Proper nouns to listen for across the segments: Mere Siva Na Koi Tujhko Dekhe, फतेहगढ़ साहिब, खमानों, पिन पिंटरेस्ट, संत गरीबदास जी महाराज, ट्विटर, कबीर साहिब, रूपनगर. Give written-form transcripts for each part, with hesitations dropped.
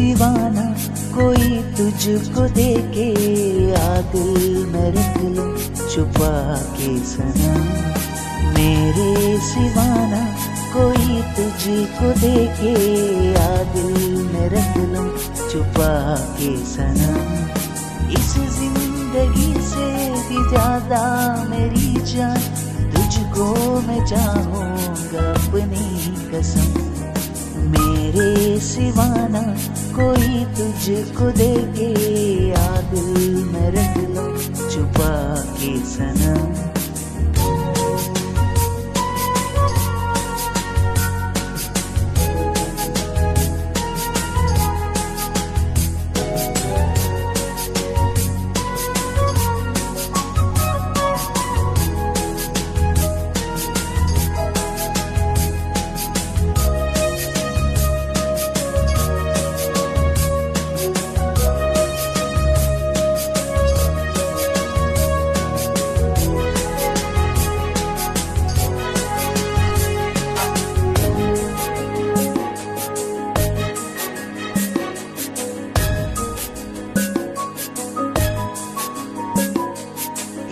सिवा ना कोई तुझको देखे, आ दिल में रख ले छुपा के सनम। मेरे सिवा ना कोई तुझको देखे, आ दिल में रख ले छुपा के सनम। इस जिंदगी से भी ज्यादा मेरी जान, तुझको मैं चाहूँगा अपनी कसम। मेरे सिवा ना कोई तुझको देखे, आ दिल में रख ले छुपा के सनम।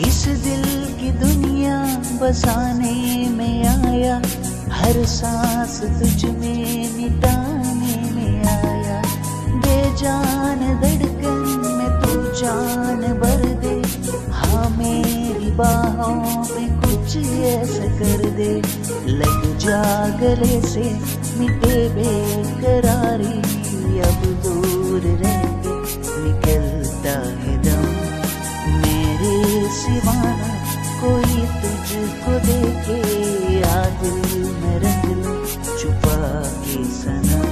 इस दिल की दुनिया बसाने में आया, हर सांस तुझ में मिटाने में आया। बेजान धड़कन में तू जान भर दे, हाँ मेरी बाहों में कुछ ऐसा कर दे। लग जा गले से मिटे बेकरारी, अब दूर रह के निकलता है दम। मेरे सिवा ना कोई तुझको देखे, आ दिल में रख ले छुपा के सनम।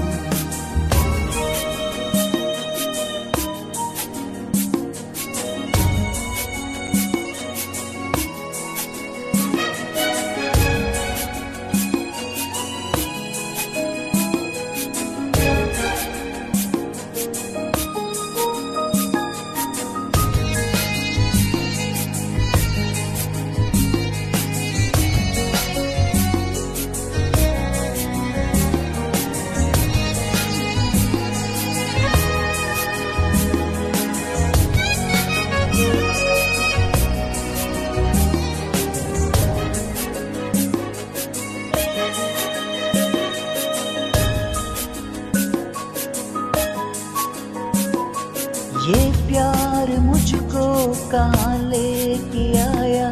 ये प्यार मुझको कहाँ लेके आया,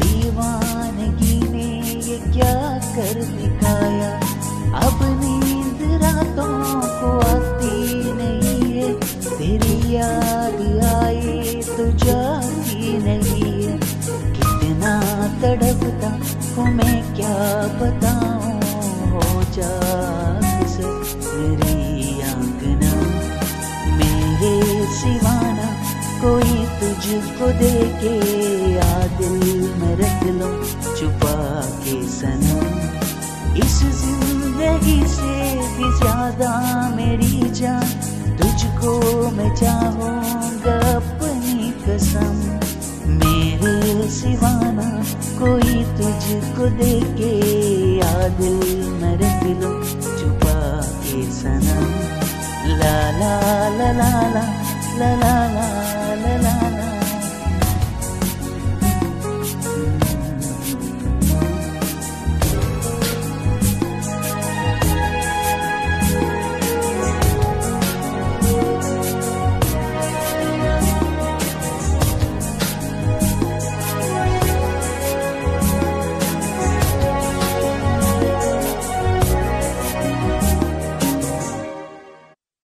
दीवानगी ने ये क्या कर दिखाया। अब नींद रातों को आती नहीं है, तेरी याद आई तो जाती नहीं है। कितना तड़पता हूँ मैं क्या बताऊँ, हो जा मेरी आंगना। मेरे सिवा ना कोई तुझको देखे, आ दिल में रख ले छुपा के सनम। इस जिंदगी से भी ज्यादा मेरी जान, तुझको मैं चाहूँगा अपनी कसम। मेरे सिवा ना कोई तुझको देखे, आ दिल में रख ले छुपा के सनम। La la la la la la la la la।